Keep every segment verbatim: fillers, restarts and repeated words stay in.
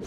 Blue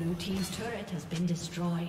Blue team's turret has been destroyed.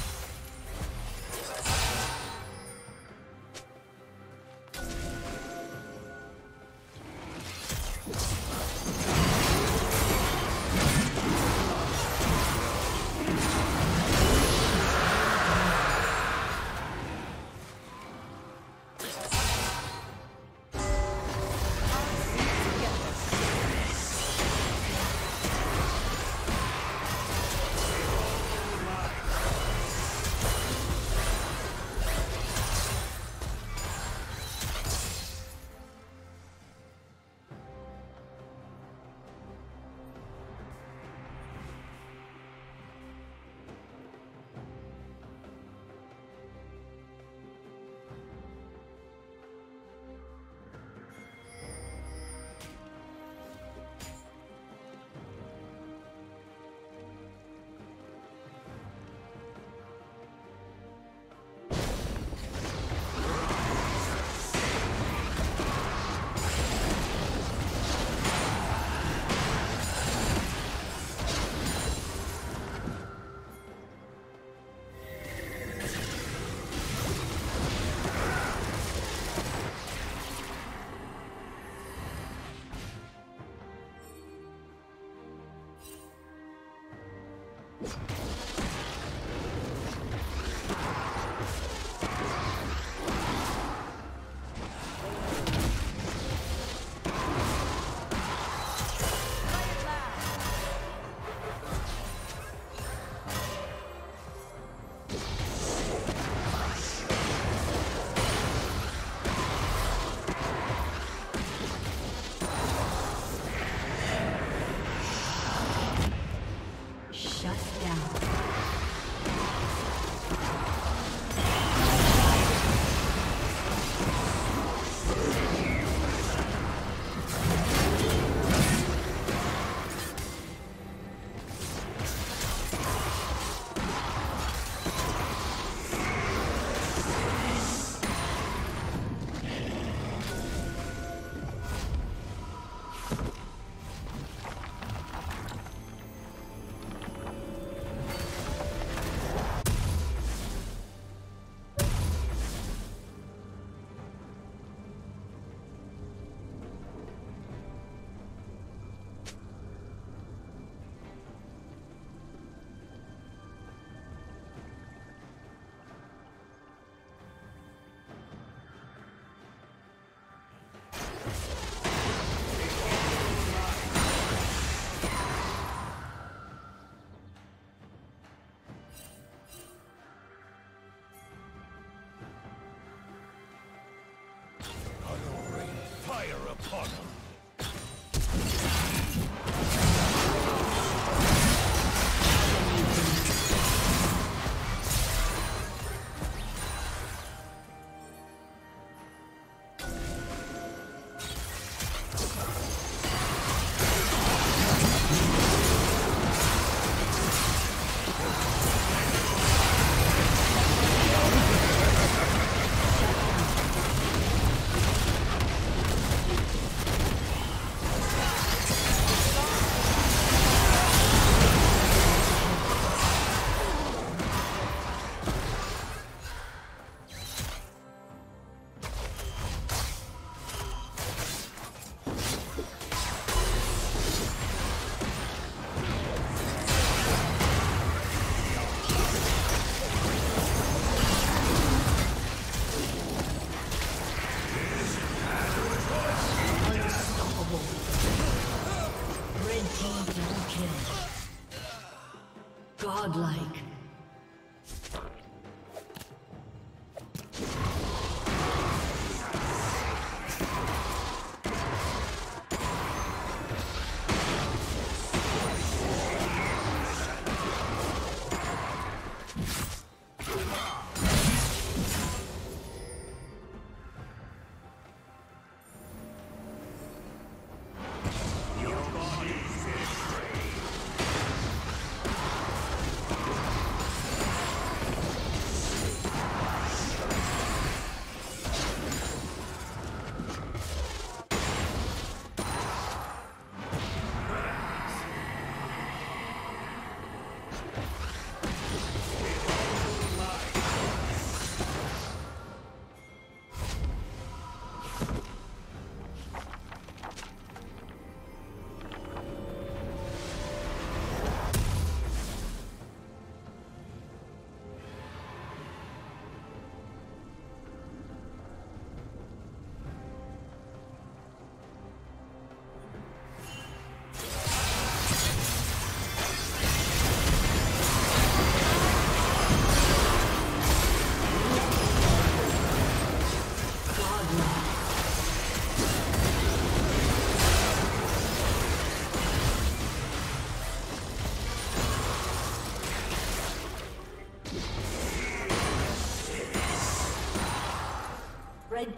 Red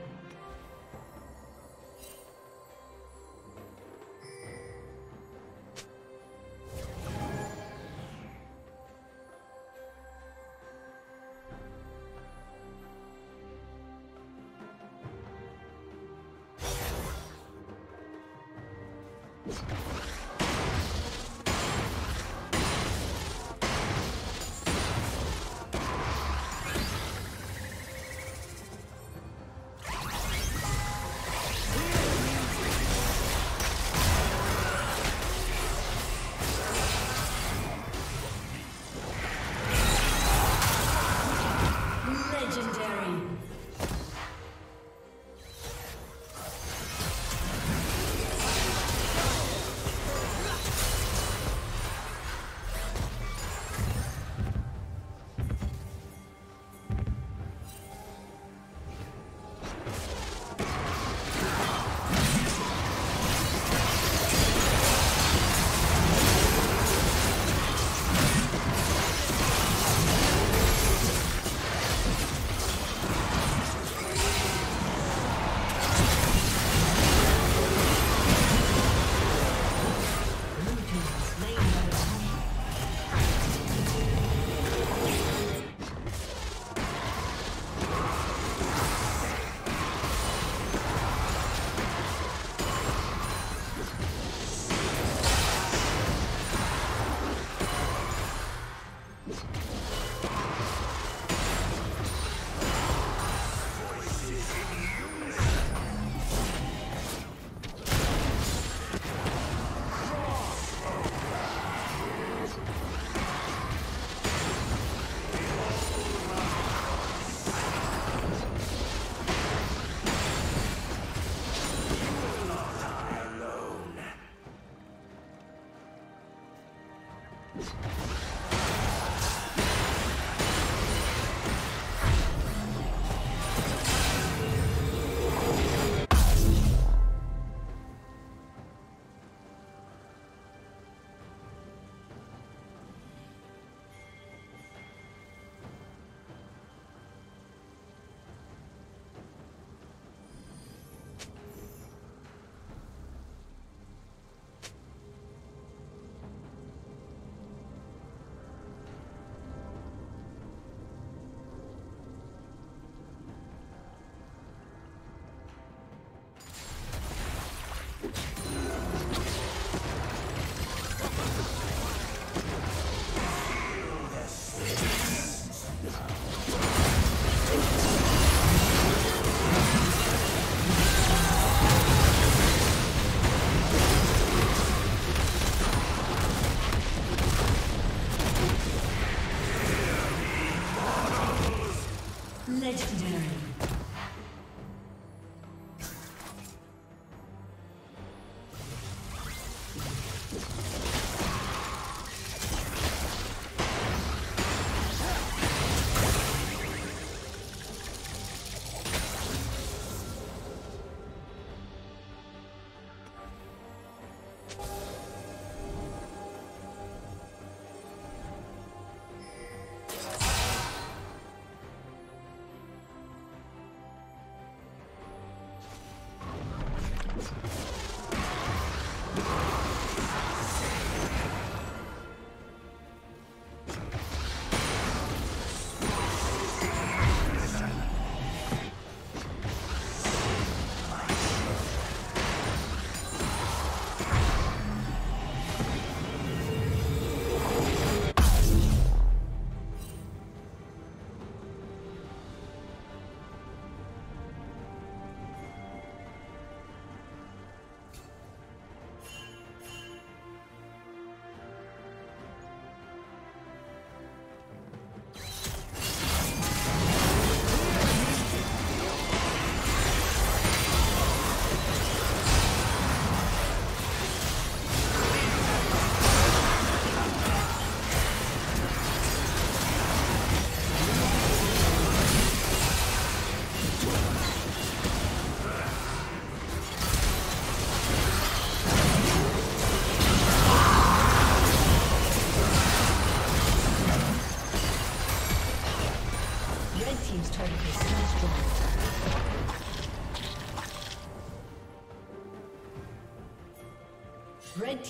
Red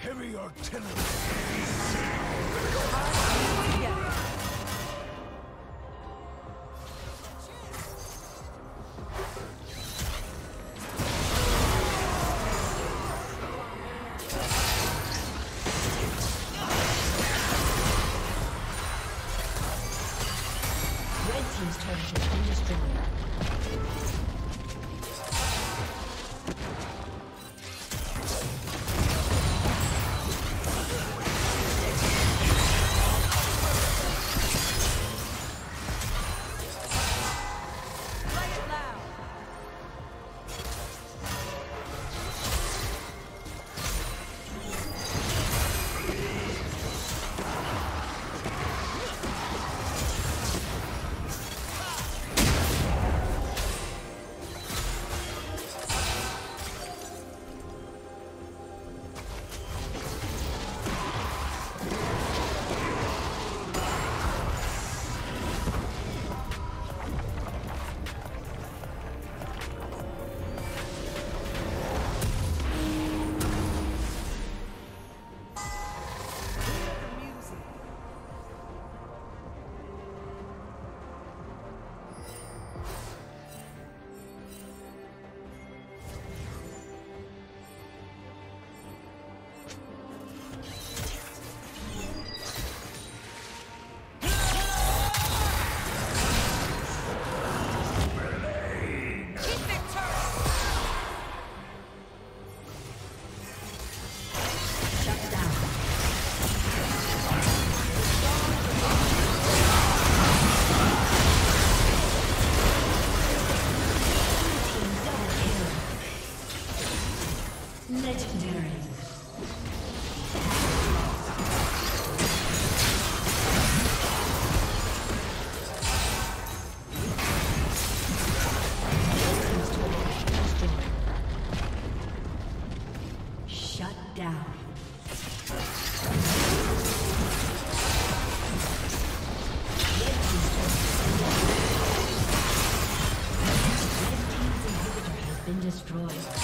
Heavy artillery. Destroyed.